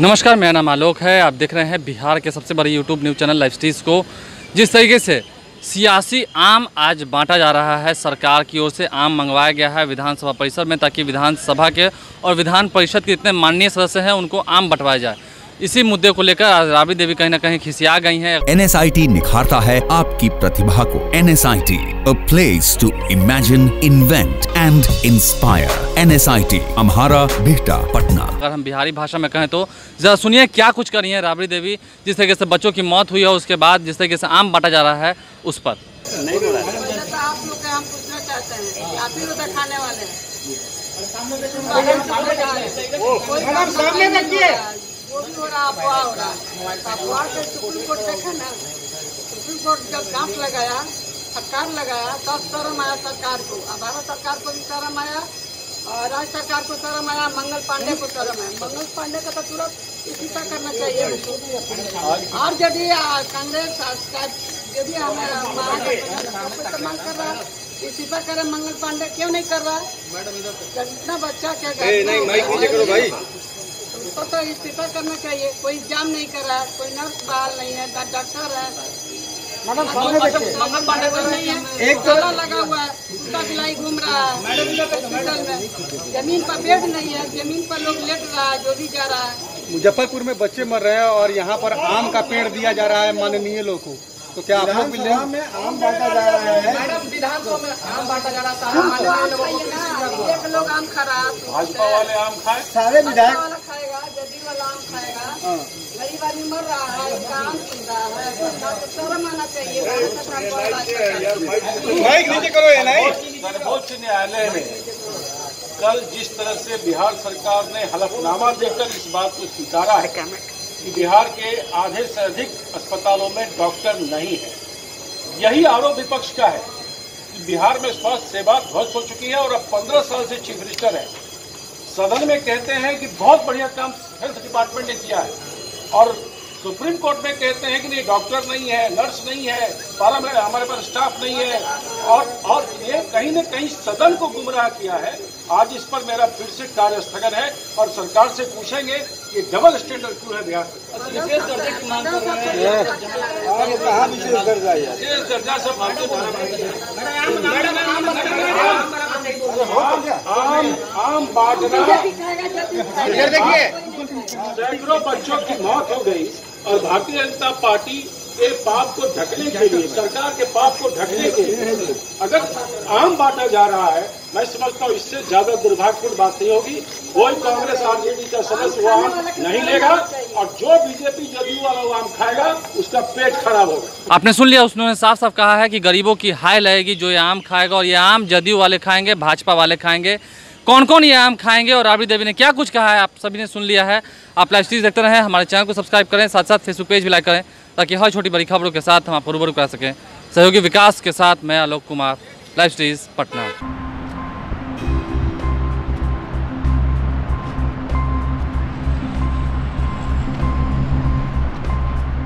नमस्कार, मेरा नाम आलोक है। आप देख रहे हैं बिहार के सबसे बड़े यूट्यूब न्यूज़ चैनल लाइफस्टीज को। जिस तरीके से सियासी आम आज बांटा जा रहा है, सरकार की ओर से आम मंगवाया गया है विधानसभा परिसर में, ताकि विधानसभा के और विधान परिषद के इतने माननीय सदस्य हैं उनको आम बंटवाया जाए। इसी मुद्दे को लेकर आज राबड़ी देवी कहीं ना कहीं खिसिया गई हैं। N.S.I.T. निखारता है आपकी प्रतिभा को। N.S.I.T. A place to imagine, invent and inspire। N.S.I.T. अम्हारा, Bihta, Patna. अगर हम बिहारी भाषा में कहें तो जरा सुनिए क्या कुछ करी है राबड़ी देवी। जिस तरीके से बच्चों की मौत हुई है, उसके बाद जिस तरीके से आम बांटा जा रहा है उस पर नहीं बोला है। आप राज्य सरकार को शर्म आया, मंगल पांडे को शर्म आया। मंगल पांडे का तो तुरंत इस्तीफा करना चाहिए। आरजेडी कांग्रेस यदि हमारा मांग कर रहा है इस्तीफा करे, मंगल पांडे क्यों नहीं कर रहा है? इतना बच्चा क्या कर, तो इस्तीफा करना चाहिए। कोई एग्जाम नहीं कर रहा है, कोई नर्स बहाल नहीं है, डॉक्टर है। मैडम मंगल पांडे नहीं है, एक ताला लगा हुआ है, कुत्ता बिलाई घूम रहा है हॉस्पिटल में। जमीन पर बेड नहीं है, जमीन पर लोग लेट रहा है, जो भी जा रहा है। मुजफ्फरपुर में बच्चे मर रहे हैं और यहाँ पर आम का पेड़ दिया जा रहा है माननीय लोग को। तो क्या आप लोग में आम बांटा जा रहा है? मैडम विधानसभा में आम बांटा जा रहा है, एक लोग आम खा रहा है, भाजपा वाले आम खाए, सारे विधायक खाएगा, जदी वाला आम खाएगा। गरीब आदमी मर रहा है, काम चल रहा है, शर्म आना चाहिए। सर्वोच्च न्यायालय में कल जिस तरह से बिहार सरकार ने हलफनामा देकर इस बात को स्वीकारा है, बिहार के आधे से अधिक अस्पतालों में डॉक्टर नहीं है। यही आरोप विपक्ष का है कि बिहार में स्वास्थ्य सेवा ध्वस्त हो चुकी है और अब 15 साल से चीफ मिनिस्टर है। सदन में कहते हैं कि बहुत बढ़िया काम हेल्थ डिपार्टमेंट ने किया है और सुप्रीम कोर्ट में कहते हैं कि नहीं, डॉक्टर नहीं है, नर्स नहीं है, पारा हमारे पास स्टाफ नहीं है। और ये कहीं न कहीं सदन को गुमराह किया है। आज इस पर मेरा फिर से कार्य स्थगन है और सरकार से पूछेंगे ये डबल स्टैंडर्ड क्यों है बिहार सरकार। विशेष दर्जा की मांग कर रहे हैं, विशेष दर्जा सब आम बांटना। देखिए सैकड़ों बच्चों की मौत हो गई और भारतीय जनता पार्टी के पाप को ढकने के लिए, सरकार के पाप को ढकने के लिए अगर आम बांटा जा रहा है, मैं समझता हूँ इससे ज्यादा दुर्भाग्यपूर्ण बात नहीं होगी। कोई कांग्रेस आरजेडी का सदस्य आम नहीं लेगा और जो बीजेपी जदयू वाला आम खाएगा उसका पेट खराब होगा। आपने सुन लिया, उन्होंने साफ साफ कहा है कि गरीबों की हाय लगेगी जो ये आम खाएगा। और ये आम जदयू वाले खाएंगे, भाजपा वाले खाएंगे, कौन कौन ये आम खाएंगे। और राबड़ी देवी ने क्या कुछ कहा है आप सभी ने सुन लिया है। आप लाइवस्टीज देखते रहें, हमारे चैनल को सब्सक्राइब करें, साथ साथ फेसबुक पेज भी लाइक करें, ताकि हर छोटी बड़ी खबरों के साथ हम आपको रूबरू करा सकें। सहयोगी विकास के साथ मैं आलोक कुमार, लाइवस्टीज पटना।